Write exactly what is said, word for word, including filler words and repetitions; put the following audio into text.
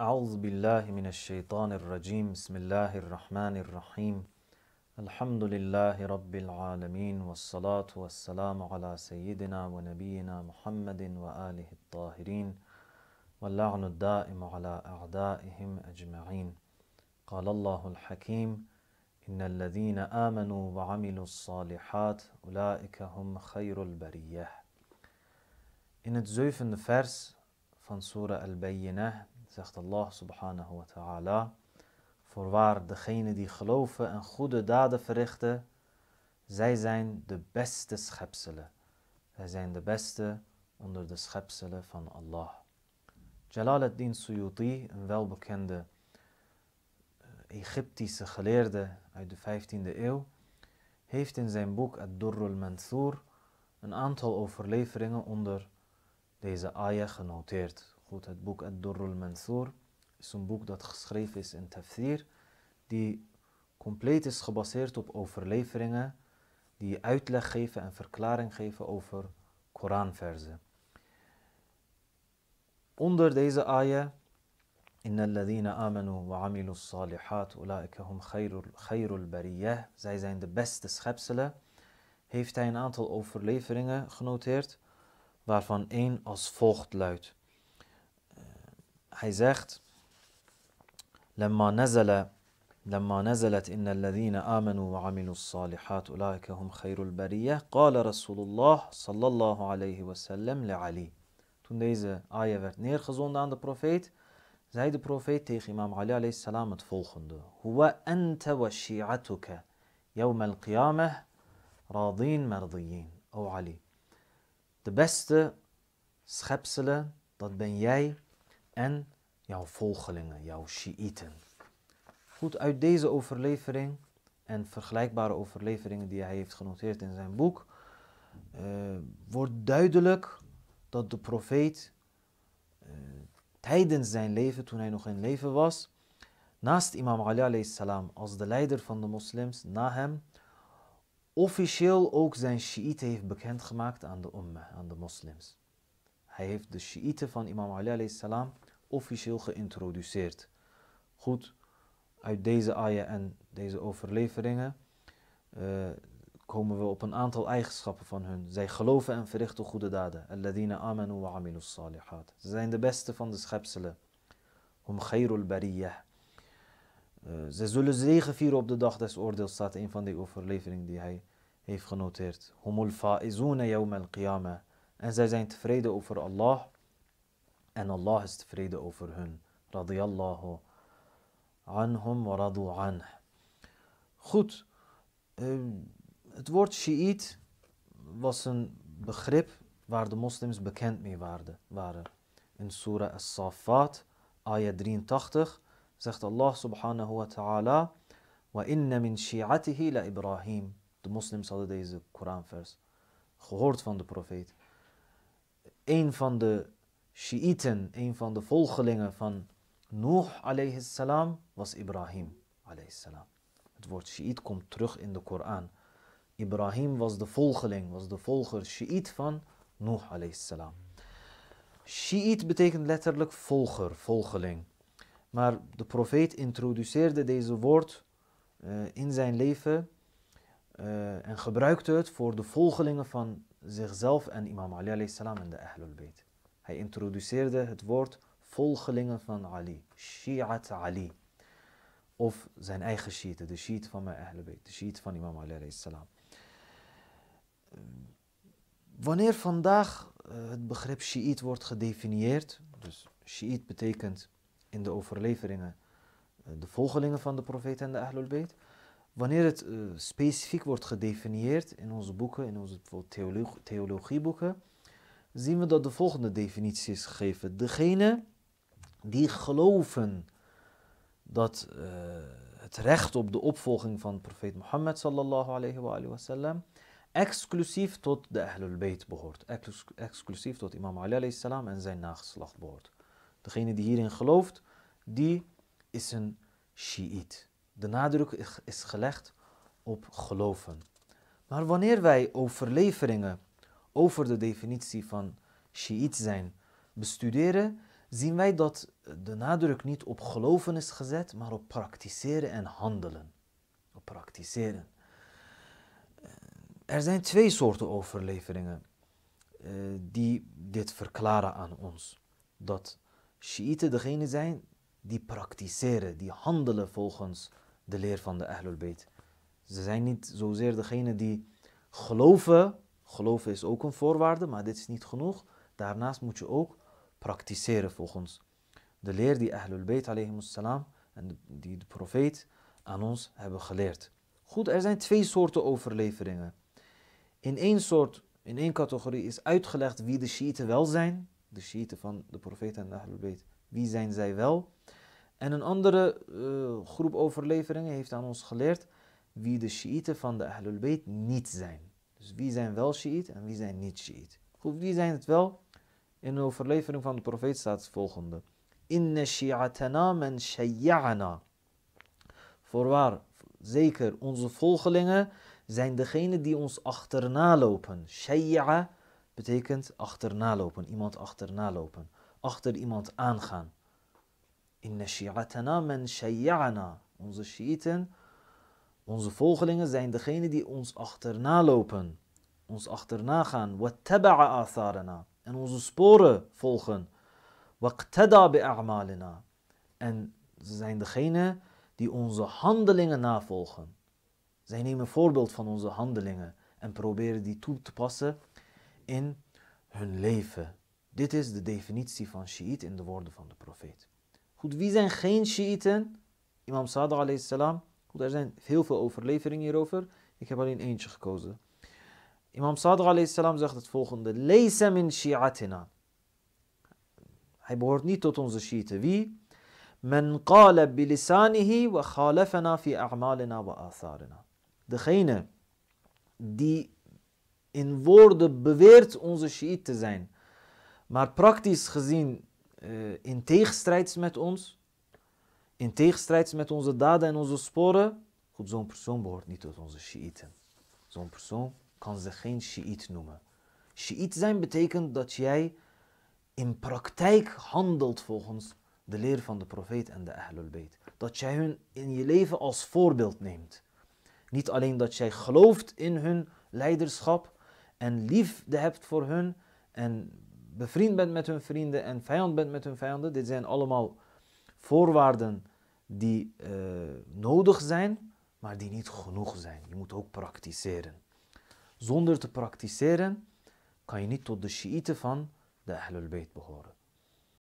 أعوذ بالله من الشيطان الرجيم بسم الله الرحمن الرحيم الحمد لله رب العالمين والصلاة والسلام على سيدنا ونبينا محمد وآله الطاهرين واللعن الدائم على أعدائهم أجمعين قال الله الحكيم إن الذين آمنوا وعملوا الصالحات أولئك هم خير البرية. In het zevende vers van Surah Al-Bayyinah zegt Allah subhanahu wa ta'ala: voorwaar degenen die geloven en goede daden verrichten, zij zijn de beste schepselen. Zij zijn de beste onder de schepselen van Allah. Jalal ad-Din Suyuti, een welbekende Egyptische geleerde uit de vijftiende eeuw, heeft in zijn boek Ad-Durr al-Manthur een aantal overleveringen onder deze ayah genoteerd. Goed, het boek Ad-Durr al-Manthur is een boek dat geschreven is in tafsir, die compleet is gebaseerd op overleveringen die uitleg geven en verklaring geven over Koranverzen. Onder deze ayah Inna alladhina amanu wa amilu salihat ulaika hum khayrul bariyah, zij zijn de beste schepselen, heeft hij een aantal overleveringen genoteerd, waarvan één als volgt luidt. Uh, hij zegt: Lamma nazala lamma nazalat inna alladhina amanu wa amilu salihat ulaika hum khayrul bariyah qala rasulullah sallallahu alayhi wa sallam li Ali. Toen deze ayah werd neergezonden aan de profeet, zei de profeet tegen imam Ali alayhi salam het volgende: Huwa anta wa shi'atuka yawm al-qiyamah radin mardiyin. O Ali, de beste schepselen, dat ben jij en jouw volgelingen, jouw shiiten. Goed, uit deze overlevering en vergelijkbare overleveringen die hij heeft genoteerd in zijn boek, uh, wordt duidelijk dat de profeet Uh, tijdens zijn leven, toen hij nog in leven was, naast imam Ali alayhi salam als de leider van de moslims na hem, officieel ook zijn shiiten heeft bekendgemaakt aan de ummah, aan de moslims. Hij heeft de shiiten van imam Ali alayhi salam officieel geïntroduceerd. Goed, uit deze ayah en deze overleveringen uh, komen we op een aantal eigenschappen van hun. Zij geloven en verrichten goede daden. Alladhina amanu wa amilu salihat. Ze zijn de beste van de schepselen. Hum khayrul bariyah. Uh, ze zullen zegevieren op de dag des oordeels, staat een van die overleveringen die hij heeft genoteerd. Humul faizuna yawm al-qiyamah. En zij zijn tevreden over Allah en Allah is tevreden over hun. Radiyallahu anhum wa radu anh. Goed. Uh, Het woord Shiït was een begrip waar de moslims bekend mee waren. In Surah As-Saffat, ayah drieëntachtig, zegt Allah subhanahu wa ta'ala: Wa inna min shi'atihi la Ibrahim. De moslims hadden deze Koranvers gehoord van de profeet. Een van de Shiiten, een van de volgelingen van Nuh alayhi salam, was Ibrahim alayhi salam. Het woord Shiït komt terug in de Koran. Ibrahim was de volgeling, was de volger, Shiït van Nuh alayhi salam. Shiït betekent letterlijk volger, volgeling. Maar de profeet introduceerde deze woord uh, in zijn leven uh, en gebruikte het voor de volgelingen van zichzelf en imam Ali alayhi salam en de Ahlul Bayt. Hij introduceerde het woord volgelingen van Ali, Shi'at Ali. Of zijn eigen Shiiten, de Shiit van mijn Ahlul Bayt, de Shiit van imam Ali alayhi salam. Wanneer vandaag het begrip Shiït wordt gedefinieerd, dus Shiït betekent in de overleveringen de volgelingen van de profeet en de Ahlul Bayt, wanneer het specifiek wordt gedefinieerd in onze boeken, in onze theologie, theologieboeken, zien we dat de volgende definitie is gegeven: degene die geloven dat uh, het recht op de opvolging van profeet Mohammed sallallahu alayhi wa, alayhi wa sallam exclusief tot de Ahlul Bayt behoort. Ex exclusief tot imam Ali alayhi salam en zijn nageslacht behoort. Degene die hierin gelooft, die is een Shiït. De nadruk is gelegd op geloven. Maar wanneer wij overleveringen over de definitie van Shiït zijn bestuderen, zien wij dat de nadruk niet op geloven is gezet, maar op praktiseren en handelen. Op praktiseren. Er zijn twee soorten overleveringen uh, die dit verklaren aan ons. Dat Shiiten degene zijn die praktiseren, die handelen volgens de leer van de Ahlul Bayt. Ze zijn niet zozeer degene die geloven. Geloven is ook een voorwaarde, maar dit is niet genoeg. Daarnaast moet je ook praktiseren volgens de leer die Ahlul Bayt alayhimus salam en die de profeet aan ons hebben geleerd. Goed, er zijn twee soorten overleveringen. In één soort, in één categorie is uitgelegd wie de Shiiten wel zijn. De Shiiten van de profeet en de Ahlul Bayt, wie zijn zij wel? En een andere uh, groep overleveringen heeft aan ons geleerd wie de Shiiten van de Ahlul Bayt niet zijn. Dus wie zijn wel Shiït en wie zijn niet Shiït. Goed, wie zijn het wel? In de overlevering van de profeet staat het volgende. Inna shi'atana man shayya'ana. Voorwaar, zeker onze volgelingen zijn degenen die ons achterna lopen. Shayya'a betekent achterna lopen, iemand achterna lopen. Achter iemand aangaan. Inna shi'atana man shayya'ana. Onze Shiiten, onze volgelingen zijn degenen die ons achterna lopen, ons achterna gaan. Wattaba'a atharana. En onze sporen volgen. Waqtada bi'a'malina. En ze zijn degenen die onze handelingen navolgen. Zij nemen voorbeeld van onze handelingen en proberen die toe te passen in hun leven. Dit is de definitie van Shiït in de woorden van de profeet. Goed, wie zijn geen Shiïten? Imam Sadiq alayhi salam. Goed, er zijn heel veel overleveringen hierover. Ik heb alleen eentje gekozen. Imam Sadiq alayhi salam zegt het volgende. Laysa min shi'atina. Hij behoort niet tot onze Shiiten. Wie? Men qala bilisanihi wa khalafana fi a'malina wa atharina. Degene die in woorden beweert onze Shiït te zijn, maar praktisch gezien uh, in tegenstrijd met ons, in tegenstrijd met onze daden en onze sporen. Goed, zo'n persoon behoort niet tot onze Shiiten. Zo'n persoon kan zich geen Shiit noemen. Shiit zijn betekent dat jij in praktijk handelt volgens de leer van de profeet en de Ahlul Bayt. Dat jij hun in je leven als voorbeeld neemt. Niet alleen dat jij gelooft in hun leiderschap en liefde hebt voor hun en bevriend bent met hun vrienden en vijand bent met hun vijanden. Dit zijn allemaal voorwaarden die uh, nodig zijn, maar die niet genoeg zijn. Je moet ook praktiseren. Zonder te praktiseren kan je niet tot de Shiiten van de Ahlul Bayt behoren.